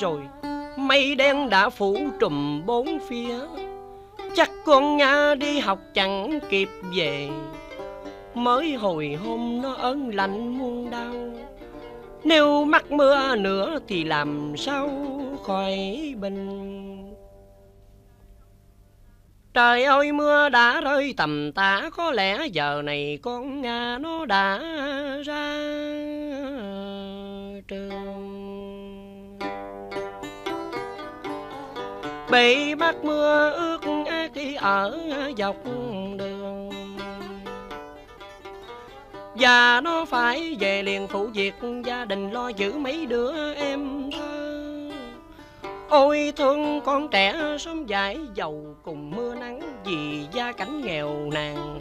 rồi, mây đen đã phủ trùm bốn phía. Chắc con Nga đi học chẳng kịp về, mới hồi hôm nó ớn lạnh muôn đau. Nếu mắc mưa nữa thì làm sao khỏi bình. Trời ơi mưa đã rơi tầm tã, có lẽ giờ này con Nga nó đã ra trường. Bị bắt mưa ướt át khi ở dọc đường, và nó phải về liền phụ việc gia đình, lo giữ mấy đứa em thơ. Ôi thương con trẻ sớm dãi dầu cùng mưa nắng, vì gia cảnh nghèo nàn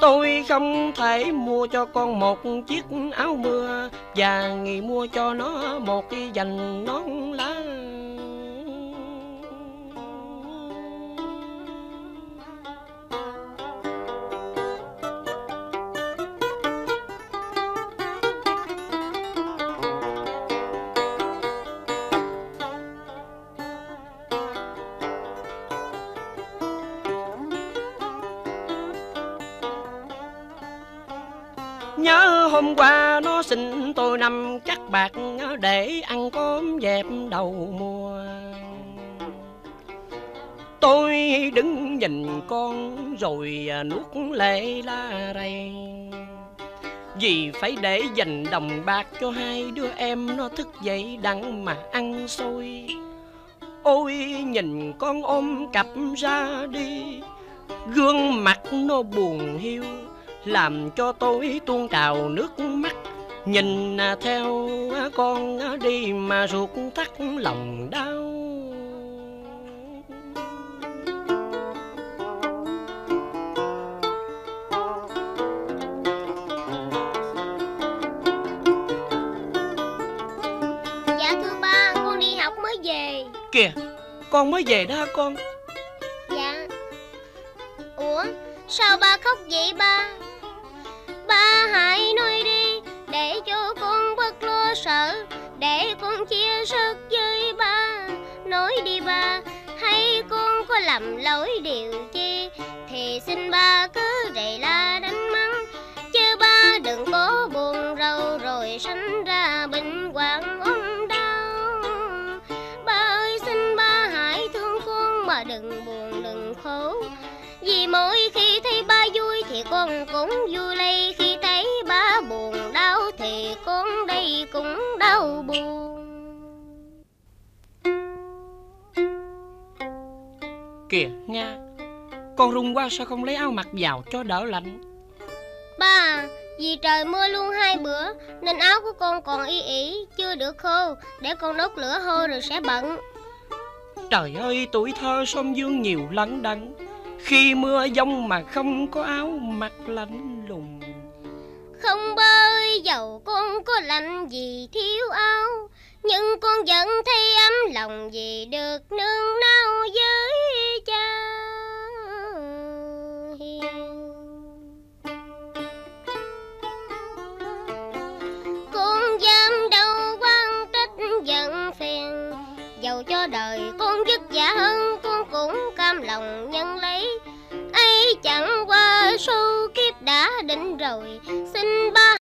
tôi không thể mua cho con một chiếc áo mưa, và nghỉ mua cho nó một cái dành nón lá. Nhớ hôm qua nó xin tôi 5 chắc bạc để ăn cơm dẹp đầu mùa. Tôi đứng nhìn con rồi nuốt lệ la rầy, vì phải để dành đồng bạc cho hai đứa em nó thức dậy đặng mà ăn xôi. Ôi nhìn con ôm cặp ra đi, gương mặt nó buồn hiu, làm cho tôi tuôn trào nước mắt. Nhìn theo con đi mà ruột thắt lòng đau. Dạ thưa ba, con đi học mới về. Kìa, con mới về đó hả con? Dạ. Ủa, sao ba khóc vậy ba? Ba hãy nói đi, để cho con bớt lo sợ, để con chia sớt với ba. Nói đi ba, hay con có lầm lỗi điều chi thì xin ba cứ rầy la đánh mắng, chứ ba đừng có buồn rầu rồi sanh ra bệnh hoạn ốm đau. Ba ơi xin ba hãy thương con mà đừng buồn đừng khổ, vì mỗi khi thấy ba vui thì con cũng vui lây, khi thấy ba buồn đau thì con đây cũng đau buồn. Kìa Nga, con run quá sao không lấy áo mặc vào cho đỡ lạnh? Ba, vì trời mưa luôn 2 bữa nên áo của con còn y ỉ chưa được khô, để con đốt lửa hôi rồi sẽ bận. Trời ơi, tuổi thơ sông dương nhiều lận đận, khi mưa giông mà không có áo mặc lạnh lùng. Không ba ơi, dầu con có lạnh vì thiếu áo, nhưng con vẫn thấy ấm lòng vì được nương náu với cha hiền. Con dám đâu quan trách giận phiền, dầu cho đời con vất vả hơn con cũng cam lòng nhận lấy. Chẳng qua số kiếp đã định rồi,